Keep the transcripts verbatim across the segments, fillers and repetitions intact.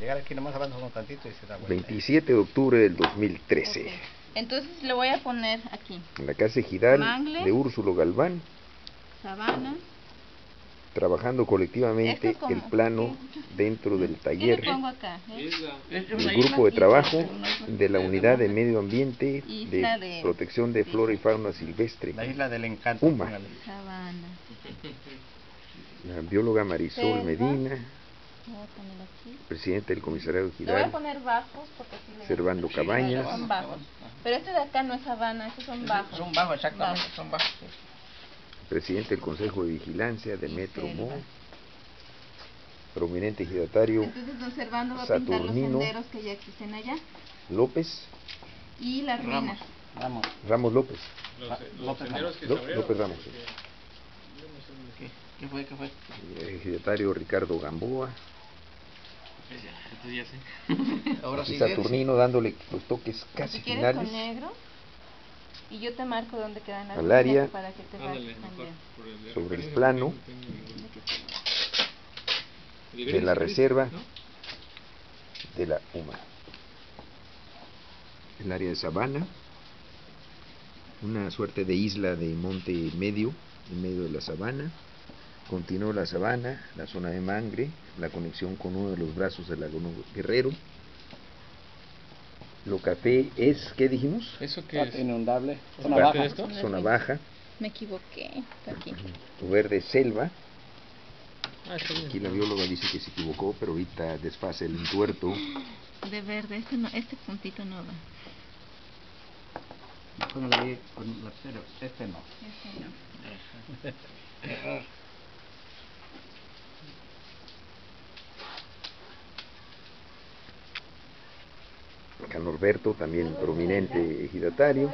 llegar aquí nomás avanzamos un tantito y se da vuelta. veintisiete de octubre del dos mil trece. Okay. Entonces le voy a poner aquí. En la Casa Ejidal Mangle, de Úrsulo Galván. Sabana. Trabajando colectivamente es el plano dentro del taller, el grupo de trabajo de la unidad de medio ambiente de protección de flora y fauna silvestre, la isla del encanto, U M A, la bióloga Marisol Medina, presidente del comisariado Ejidal, Servando Cabañas. Pero este de acá no es Sabana, estos son bajos. Son bajos, exactamente, son bajos. Presidente del Consejo de Vigilancia de Metro Mo, prominente ejidatario. Entonces, don Servando va a pintar los senderos que ya existen allá. López. Y las ruinas. Ramos. Ramos López. Los, los senderos que se abrieron. López Ramos. ¿Qué? ¿Qué fue? ¿Qué fue? El ejidatario Ricardo Gamboa. Entonces ya sé. Ahora sí. Y Saturnino dándole los toques casi finales. ¿Quieres con negro? Y yo te marco dónde quedan las áreas para que te vayas también. Sobre el plano de la reserva de la U M A. El área de sabana, una suerte de isla de monte medio, en medio de la sabana. Continuó la sabana, la zona de mangre, la conexión con uno de los brazos del lago Guerrero. Lo café es, ¿qué dijimos? Eso que es inundable, zona baja. Esto? Zona baja. Me equivoqué, aquí. Tu verde selva. Ah, aquí la bióloga dice que se equivocó, pero ahorita desfase el entuerto. De verde, este, no, este puntito no va. Con la, con la, este no. Este no. Norberto, también prominente ejidatario.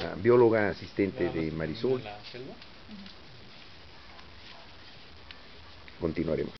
La bióloga asistente de Marisol. Continuaremos.